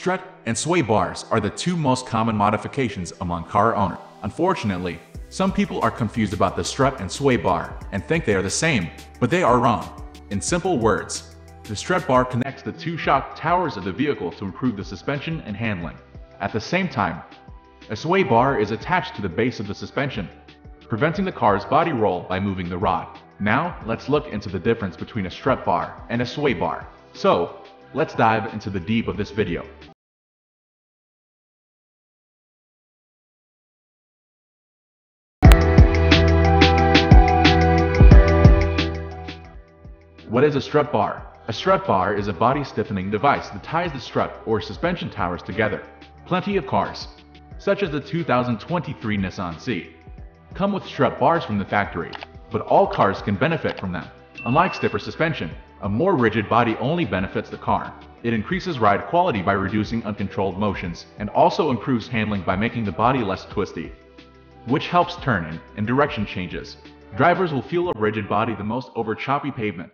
Strut and sway bars are the two most common modifications among car owners. Unfortunately, some people are confused about the strut and sway bar and think they are the same, but they are wrong. In simple words, the strut bar connects the two shock towers of the vehicle to improve the suspension and handling. At the same time, a sway bar is attached to the base of the suspension, preventing the car's body roll by moving the rod. Now, let's look into the difference between a strut bar and a sway bar. So, let's dive into the deep of this video. What is a strut bar? A strut bar is a body stiffening device that ties the strut or suspension towers together. Plenty of cars, such as the 2023 Nissan Qashqai, come with strut bars from the factory, but all cars can benefit from them. Unlike stiffer suspension, a more rigid body only benefits the car. It increases ride quality by reducing uncontrolled motions and also improves handling by making the body less twisty, which helps turning and direction changes. Drivers will feel a rigid body the most over choppy pavement,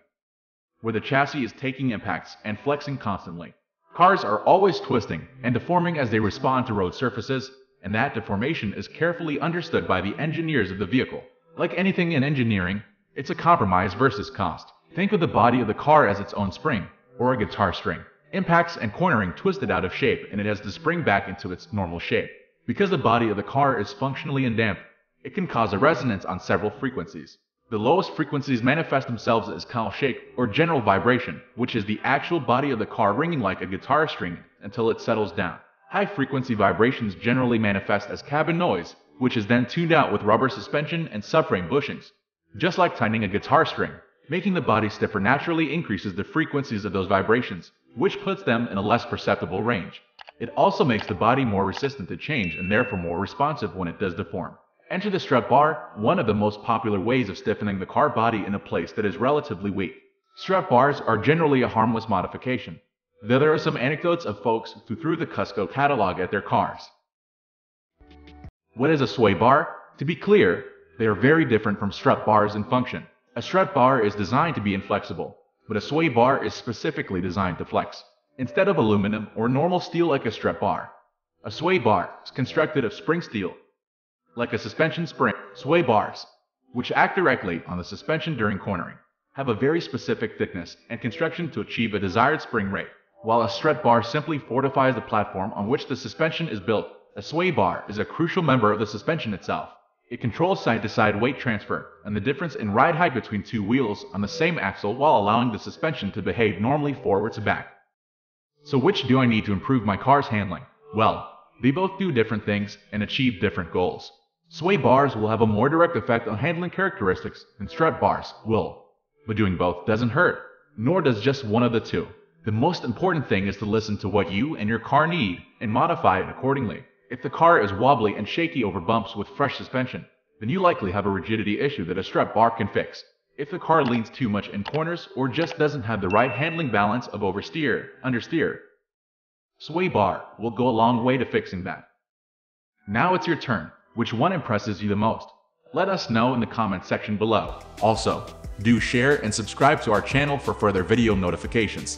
where the chassis is taking impacts and flexing constantly. Cars are always twisting and deforming as they respond to road surfaces, and that deformation is carefully understood by the engineers of the vehicle. Like anything in engineering, it's a compromise versus cost. Think of the body of the car as its own spring, or a guitar string. Impacts and cornering twist it out of shape, and it has to spring back into its normal shape. Because the body of the car is functionally indamped, it can cause a resonance on several frequencies. The lowest frequencies manifest themselves as cowl shake or general vibration, which is the actual body of the car ringing like a guitar string until it settles down. High-frequency vibrations generally manifest as cabin noise, which is then tuned out with rubber suspension and subframe bushings. Just like tightening a guitar string, making the body stiffer naturally increases the frequencies of those vibrations, which puts them in a less perceptible range. It also makes the body more resistant to change and therefore more responsive when it does deform. Enter the strut bar, one of the most popular ways of stiffening the car body in a place that is relatively weak. Strut bars are generally a harmless modification, though there are some anecdotes of folks who threw the Cusco catalog at their cars. What is a sway bar? To be clear, they are very different from strut bars in function. A strut bar is designed to be inflexible, but a sway bar is specifically designed to flex. Instead of aluminum or normal steel like a strut bar, a sway bar is constructed of spring steel, like a suspension spring. Sway bars, which act directly on the suspension during cornering, have a very specific thickness and construction to achieve a desired spring rate. While a strut bar simply fortifies the platform on which the suspension is built, a sway bar is a crucial member of the suspension itself. It controls side-to-side weight transfer and the difference in ride height between two wheels on the same axle while allowing the suspension to behave normally forward to back. So which do I need to improve my car's handling? Well, they both do different things and achieve different goals. Sway bars will have a more direct effect on handling characteristics than strut bars will, but doing both doesn't hurt, nor does just one of the two. The most important thing is to listen to what you and your car need and modify it accordingly. If the car is wobbly and shaky over bumps with fresh suspension, then you likely have a rigidity issue that a strut bar can fix. If the car leans too much in corners or just doesn't have the right handling balance of oversteer, understeer, sway bar will go a long way to fixing that. Now it's your turn. Which one impresses you the most? Let us know in the comments section below. Also, do share and subscribe to our channel for further video notifications.